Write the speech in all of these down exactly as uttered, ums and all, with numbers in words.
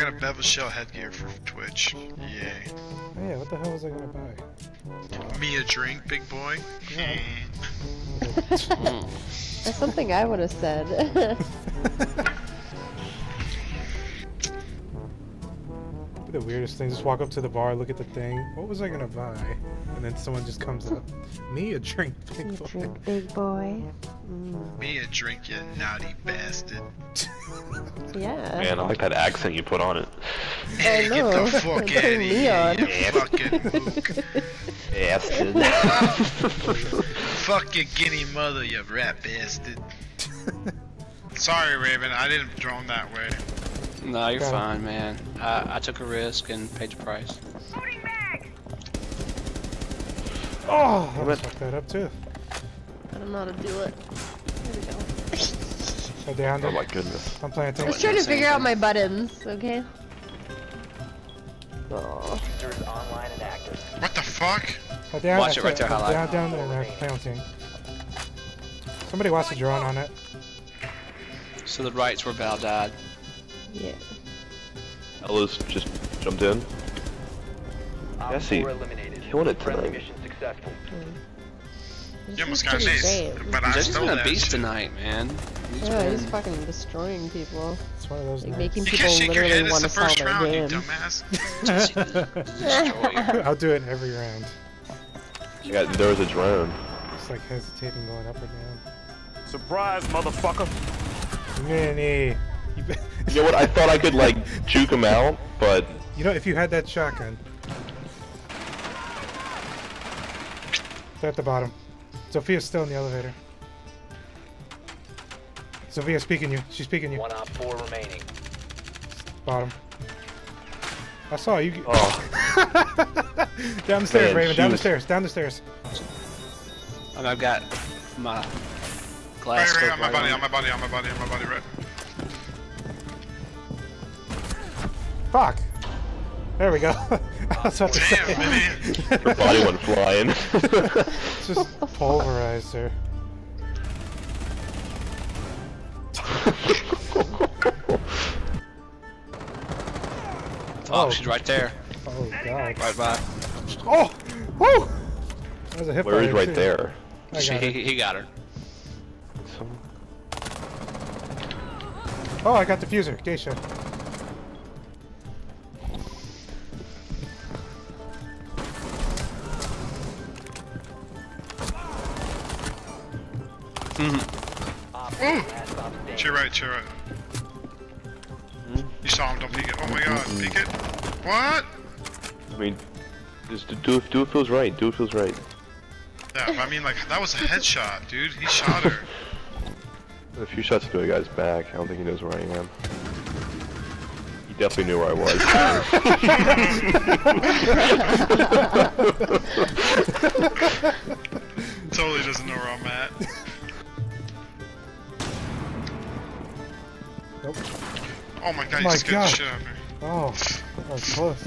gonna bevel shell headgear for Twitch. Yay. Oh yeah, what the hell was I gonna buy? Me a drink, big boy. That's something I would have said. The weirdest thing, just walk up to the bar, look at the thing, what was I gonna buy? And then someone just comes up, me a drink, big me boy. Drink, big boy. Mm. Me a drink, you naughty bastard. Yeah. Man, I like that accent you put on it. Hey, get the fuck out of here, you fucking mook. Bastard. Fuck your guinea mother, you rat bastard. Sorry, Raven, I didn't drone that way. No, you're okay. Fine, man. I, I took a risk and paid the price. Loading mag! Oh! I fucked that up too. I don't know how to do it. There we go. Oh, down there. Oh my goodness. I'm playing. I was trying to figure out my buttons, okay? Oh. What the fuck? Oh, down, watch it right there, highlight. Down, down there, man. Play on team. Somebody watch the drone on it. So the right's where Val died. Yeah. Ella's just jumped in. Um, Jesse, he wanted to friendly mission successful. Mm. You almost got this, but I stole that. Jesse's a beast tonight, man. He's yeah, playing. He's fucking destroying people. It's one of those like, making you people literally want to solve their round, game. You dumbass. I'll do it every round. You got, there was a drone. It's like hesitating going up or down. Surprise, motherfucker! Mini. You know what? I thought I could like juke him out, but you know, if you had that shotgun, it's at the bottom. Zofia's still in the elevator. Zofia's speaking you. She's speaking you. One op four remaining. Bottom. I saw you. Oh. Down the stairs, man, Raven. Shoot. Down the stairs. Down the stairs. And I've got my glass. Right, right, on, right my body, on my body. On my body. On my body. On my body. Right. Fuck! There we go. I was about to say. Damn, her body went flying. Just pulverized her. Oh, she's right there. Oh god. Right by. Oh! Woo! That was a hip. Where is right too. There? Got she, he got her. Oh, I got the diffuser. Geisha. Mm-hmm. Cheer right, cheer right. Mm-hmm. You saw him, don't peek it. Oh my god, mm-hmm. Peek it. What? I mean, just do, do it feels right, do it feels right. Yeah, but I mean, like, that was a headshot, dude. He shot her. A few shots to the guy's back. I don't think he knows where I am. He definitely knew where I was. Totally doesn't know where I'm at. Nope. Oh my god, you scared the shit out of me. Oh, that was close.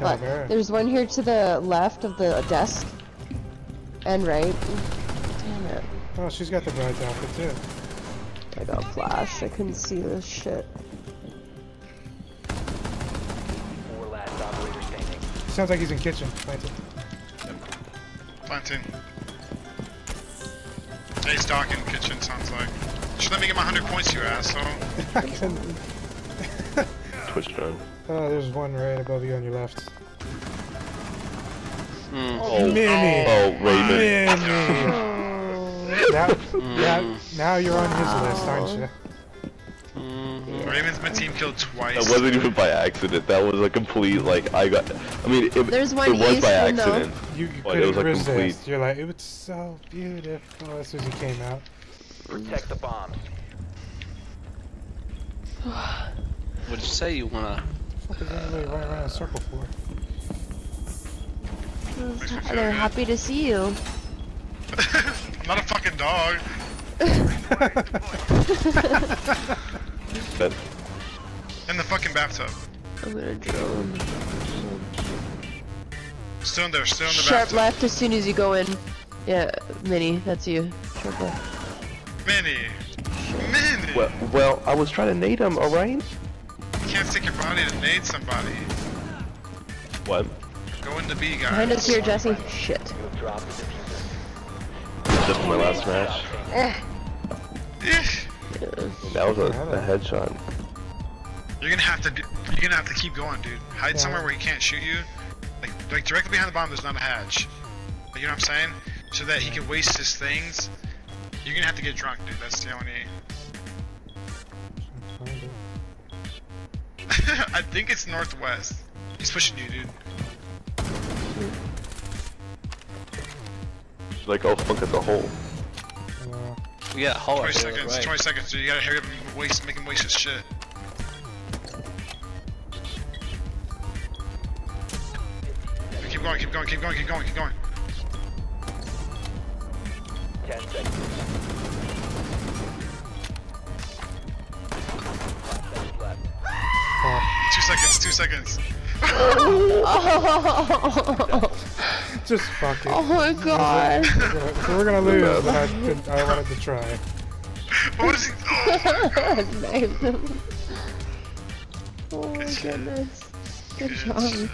Look, there's one here to the left of the desk. And right. Damn it. Oh, she's got the bride's outfit too. I got flashed, I couldn't see this shit. Four lads operator standing. Sounds like he's in kitchen, planting. Yep. Planting. Hey, stock in kitchen, sounds like. Just let me get my hundred points, you asshole. I couldn't. Twitch drone. Oh, there's one right above you on your left. Mm. Oh, Mini! Oh, oh Raven. Mini! Oh. Now, mm. now, now you're on his list, aren't you? Mm-hmm. Raven's been team killed twice. That wasn't even by accident. That was a complete, like, I got. I mean, it, there's one it was by accident. Though. You, you couldn't like resist. Complete... You're like, it was so beautiful as soon as he came out. Protect the bombs. What'd you say you wanna? What the fuck is anybody running around in a circle for? They're happy to see you. I'm not a fucking dog. In the fucking bathtub. I'm gonna drone. Still in there, still in the Sharp bathtub. Sharp left as soon as you go in. Yeah, Mini, that's you. Sharp left. Mini! Mini! Well, well, I was trying to nade him, alright? can't stick your body to nade somebody. What? Go into B, guys. Behind us here, Jesse. Shit. Just my last match. Eh. Ish. That was a, a headshot. You're gonna have to. Do, you're gonna have to keep going, dude. Hide yeah. somewhere where he can't shoot you. Like, like directly behind the bomb, there's not a hatch. You know what I'm saying? So that he can waste his things. You're gonna have to get drunk, dude. That's the only. I think it's northwest. He's pushing you, dude. Like, I'll fuck at the hole. Yeah. We got hole. twenty seconds. Right. twenty seconds, dude. You gotta hurry up and waste, make him waste his shit. Keep going, keep going, keep going, keep going, keep going. ten seconds. Oh. Two seconds, two seconds. Oh. Just fuck it. Oh my god. So we're gonna lose, but I, could, I wanted to try. What is he? Oh my god. Oh my goodness. Good job.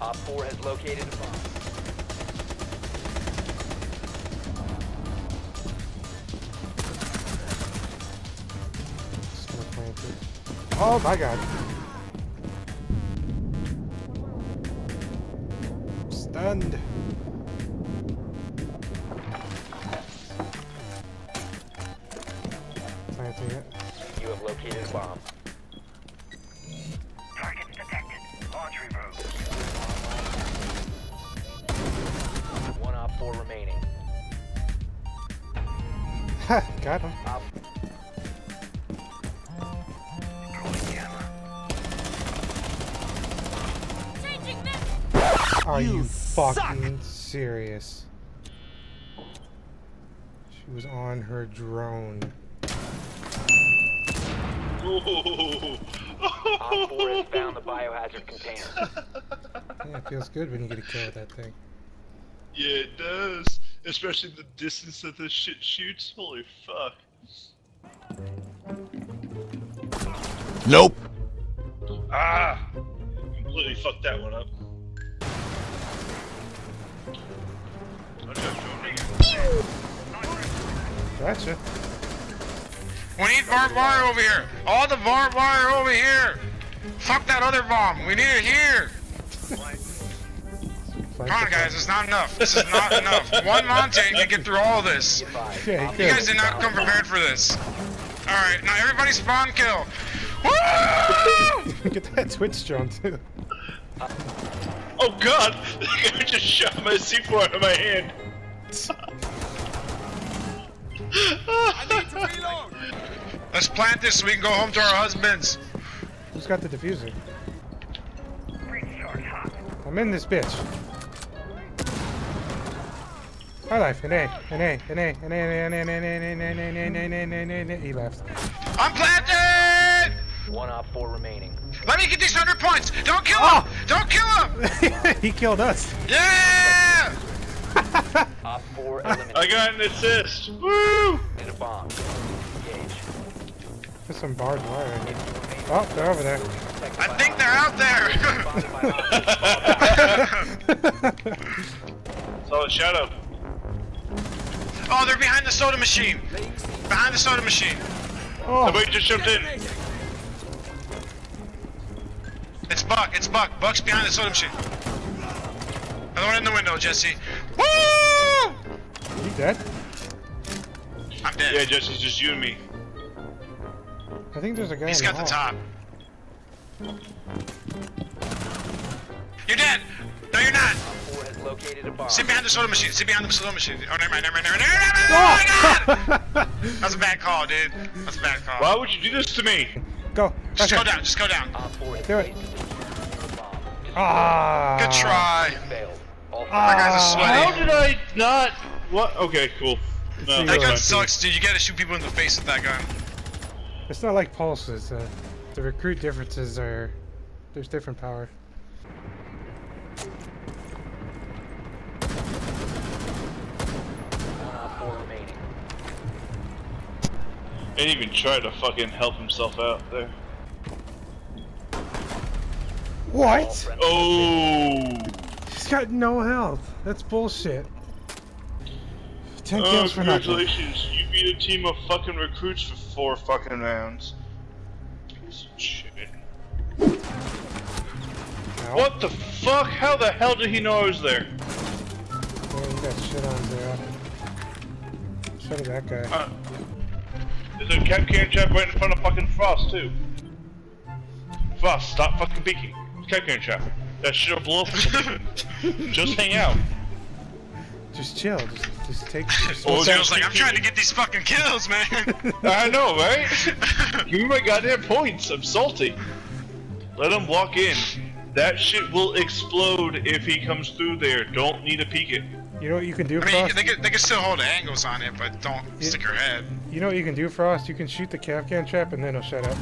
Op four has located a bomb. Oh my god. I'm stunned. You have located a bomb. Target detected. Launch reroute. One op four remaining. Ha! Got him. Op. Are you, you fucking serious? She was on her drone. Op four has found the biohazard container. Yeah, it feels good when you get a kill with that thing. Yeah, it does. Especially the distance that this shit shoots. Holy fuck. Nope. Ah! Completely fucked that one up. Gotcha. We need barbed wire over here! All the barbed wire over here! Fuck that other bomb! We need it here! Come on guys, it's not enough. This is not enough. One Monte can get through all this. You guys did not come prepared for this. Alright, now everybody spawn kill! Woo! Get that Twitch drone too. Oh god! I just shot my C four out of my hand. I need to reload! Let's plant this so we can go home to our husbands. Who's got the diffuser? I'm in this bitch. My life, an A, an A, an A, an A, an A, an A, an A, an A, an A, an A, an A, an A, he left. I'm planted! One op four remaining. Let me get these hundred points! Don't kill him! Don't kill him! He killed us. Yeah! Op four eliminated. I got an assist. Woo! And a bomb. Engage. There's some barbed wire. Oh, they're over there. I think they're out there. Solid shadow. Oh, they're behind the soda machine. Behind the soda machine. Oh. Somebody just jumped in. It's Buck. It's Buck. Buck's behind the soda machine. Another one in the window, Jesse. Woo! You dead? I'm dead. Yeah, Jesse, it's just you and me. I think there's a guy. He's got the top. You're dead! No, you're not! Sit behind the soda machine. Sit behind the soda machine. Oh, never mind, never mind, never mind, never mind! Oh my god! That's a bad call, dude. That's a bad call. Why would you do this to me? Go. Just go down, just go down. Do it. Ah! Good try. My guys are sweaty. How did I not? What? Okay, cool. No, that gun sucks, dude. You gotta shoot people in the face with that gun. It's not like pulses. Uh, the recruit differences are. There's different power. four remaining. He didn't even try to fucking help himself out there. What? Oh! He's got no health. That's bullshit. Ten oh, kills for congratulations. Nothing. You beat a team of fucking recruits for four fucking rounds. Piece of shit. Ow. What the fuck? How the hell did he know I was there? Yeah, you got shit on there. Shut up, that guy. Uh, There's a Kapkan trap right in front of fucking Frost, too. Frost, stop fucking peeking. Kapkan trap. That shit'll blow up. Just hang out. Just chill. Just, just take. Just oh, Zero's like, I'm trying to get these fucking kills, man. I know, right? Give me my goddamn points. I'm salty. Let him walk in. That shit will explode if he comes through there. Don't need to peek it. You know what you can do, I mean, Frost? They can, they can still hold angles on it, but don't you, stick your head. You know what you can do, Frost? You can shoot the Kapkan trap and then he'll shut up.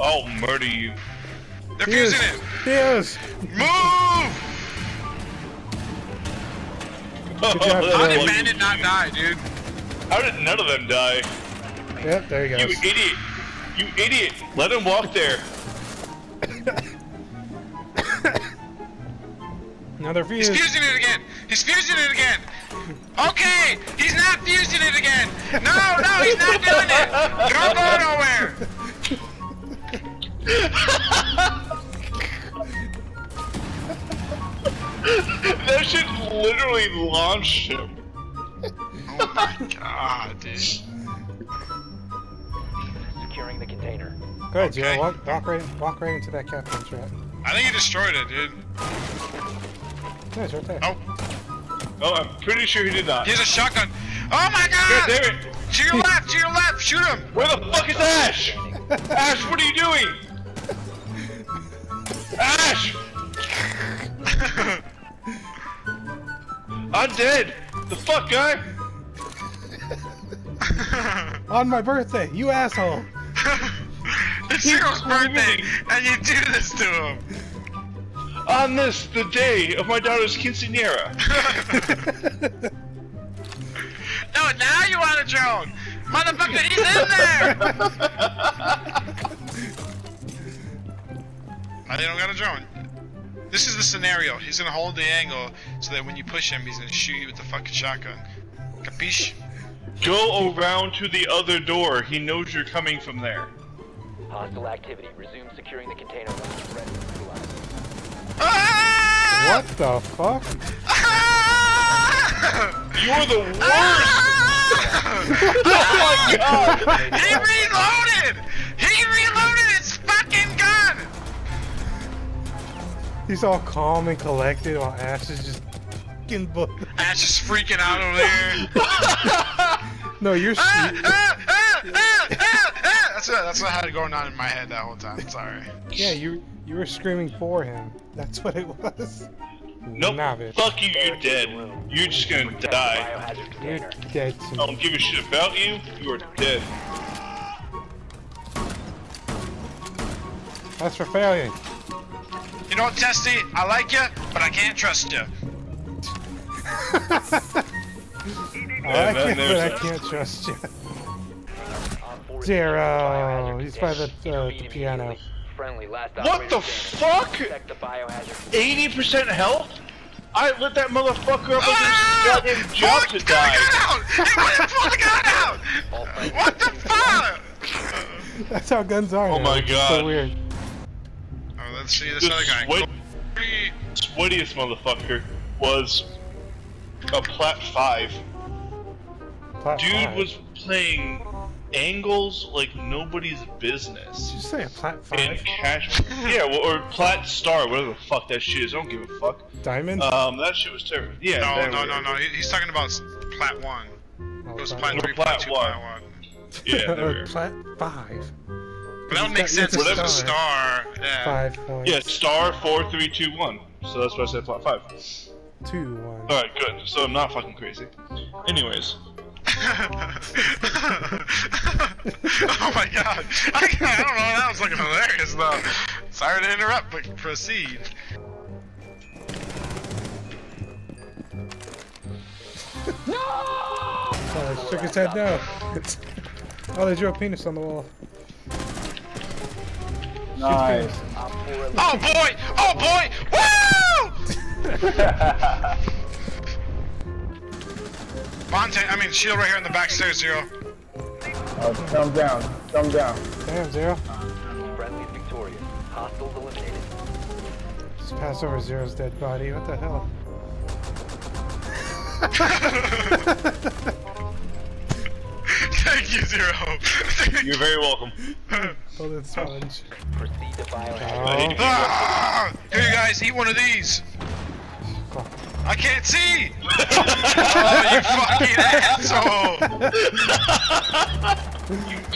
I'll murder you. They're fusing it! Fuse! Move! Good job, how did Bandit not die, dude? How did none of them die? Yep, there you go. You idiot! You idiot! Let him walk there! Another fuse. He's fusing it again! He's fusing it again! Okay! He's not fusing it again! No, no, he's not doing it! Don't go nowhere! That shit literally launched him. Oh my god, dude. Securing the container. Go ahead, Jay. Walk, walk, right, walk right into that Kapkan trap. I think he destroyed it, dude. No, it's right there. Oh. Oh, I'm pretty sure he did that. He has a shotgun. Oh my god! Yeah, damn it. To your left, to your left, shoot him! Where the fuck is Ash? Ash, what are you doing? Ash! I'm dead! The fuck, guy? On my birthday, you asshole! It's Zero's birthday, and you do this to him! On this, the day of my daughter's quinceanera! No, now you want a drone! Motherfucker, he's in there! I don't got a drone. This is the scenario. He's gonna hold the angle so that when you push him, he's gonna shoot you with the fucking shotgun. Capiche? Go around to the other door. He knows you're coming from there. Hostile activity. Resume securing the container once it's ready to utilize it. Ah! What the fuck? Ah! You're the worst! Ah! Oh my god! He reloaded! He reloaded his fucking gun! He's all calm and collected while Ash is just fucking book. Ash is freaking out over there. No, you're ah, ah, ah, ah, ah, ah. That's what that's what I had going on in my head that whole time, sorry. Yeah, you you were screaming for him. That's what it was. Nope. Nah, fuck you, you're dead. You're just gonna die. You're dead to me. I don't give a shit about you, you are dead. That's for failure. You know what, Testy? I like you, but I can't trust you. I like you, but I can't trust you. Zero. He's by the, uh, the piano. Friendly, last what the fuck? eighty percent health? I let that motherfucker up ah! and his goddamn job to die. He wouldn't pull the gun out! What the fuck? That's how guns are. Oh now. My god. It's so weird. Oh, let's see this the other guy. Sweat sweatiest motherfucker was a plat five. Plat Dude five. Was playing angles like nobody's business. Did you say a plat five? And cash, yeah, well, or plat star, whatever the fuck that shit is. I don't give a fuck. Diamond? Um, that shit was terrible. Yeah. No, no, no, no. He's talking about plat one. It was plat three, plat two, plat one. Yeah. Or plat five. But that would make sense. Whatever star. Yeah. Five points. Yeah, star four three two one. So that's why I said plat five. Two one. All right, good. So I'm not fucking crazy. Anyways. Oh my god! I, I don't know, that was looking hilarious though. Sorry to interrupt, but proceed. No! Oh, he shook his head now. Oh, they drew a penis on the wall. Nice. Oh boy! Oh boy! Woo! Montana, I mean, shield right here in the back stairs, Zero. Oh, thumb down. Thumb down. Damn, Zero. Friendly victorious. Hostiles eliminated. Just pass over Zero's dead body. What the hell? Thank you, Zero. You're very welcome. Oh, that's sponge. Proceed to violence. Ah! Here, you guys, eat one of these. Fuck. I can't see! Oh,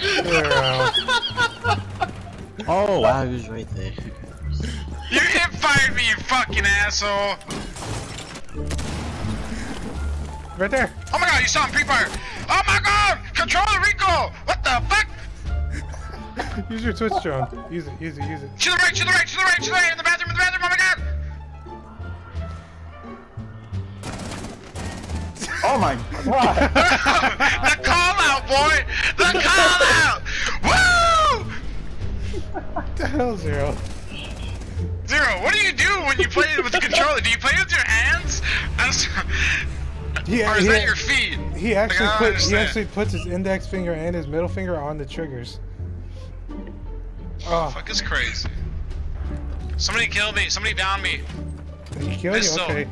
you fucking asshole! You... Oh, wow, he was right there. You hip-fired me, you fucking asshole! Right there. Oh my god, you saw him pre-fire. Oh my god! Controller Rico! What the fuck? Use your Twitch drone. Use it, use it, use it. To the right, to the right, to the right, to the right! In the bathroom, in the bathroom, oh my god! Oh my god! The call out, boy! The call out! Woo! What the hell, Zero? Zero, what do you do when you play with the controller? Do you play with your hands? I'm sorry. He, or is he, that your feet? He actually like, put, he actually puts his index finger and his middle finger on the triggers. Oh, oh. Fuck is crazy. Somebody kill me. Somebody down me. Did he kill pistol. You? Okay.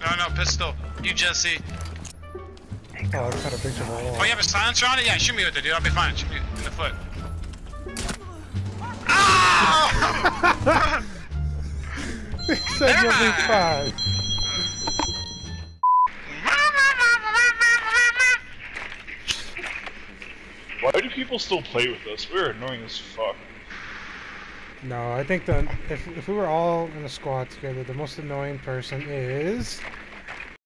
No, no, pistol. You, Jesse. Oh, that's not a picture of all. Oh, you have a silencer on it? Yeah, shoot me with it, dude. I'll be fine. Shoot me in the foot. Ow! He said you'll be fine. Why do people still play with us? We're annoying as fuck. No, I think the if, if we were all in a squad together, the most annoying person is...